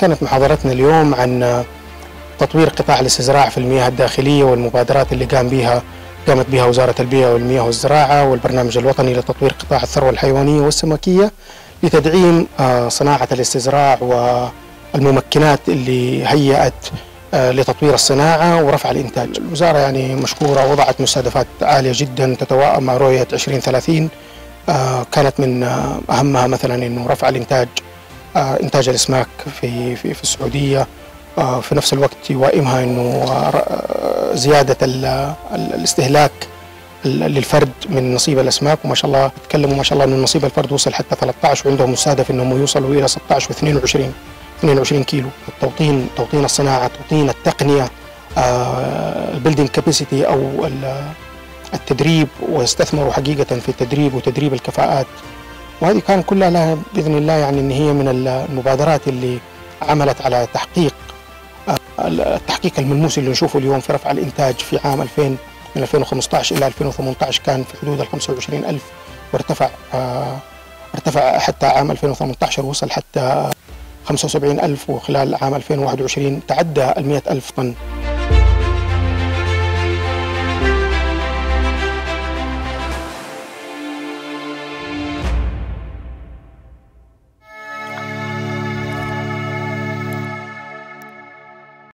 كانت محاضرتنا اليوم عن تطوير قطاع الاستزراع في المياه الداخلية والمبادرات اللي قامت بها وزارة البيئة والمياه والزراعة والبرنامج الوطني لتطوير قطاع الثروة الحيوانية والسمكية لتدعيم صناعة الاستزراع والممكنات اللي هيئت لتطوير الصناعة ورفع الإنتاج. الوزارة يعني مشكورة وضعت مستهدفات عالية جدا تتوائم مع رؤية 2030، كانت من أهمها مثلا إنه رفع الإنتاج، إنتاج الأسماك في السعودية، في نفس الوقت يوائمها إنه زيادة الاستهلاك للفرد من نصيب الأسماك، وما شاء الله تكلموا ما شاء الله إنه نصيب الفرد وصل حتى 13 وعندهم مستهدف إنهم يوصلوا إلى 16 و22 كيلو. توطين الصناعة، توطين التقنية، البيلدينج كاباسيتي أو التدريب، واستثمروا حقيقة في التدريب وتدريب الكفاءات، وهذه كان كلها لها بإذن الله يعني إن هي من المبادرات اللي عملت على التحقيق الملموس اللي نشوفه اليوم في رفع الإنتاج في عام 2000 من 2015 إلى 2018 كان في حدود ال 25,000 وارتفع حتى عام 2018 وصل حتى 75,000، وخلال عام 2021 تعدى ال 100,000 طن.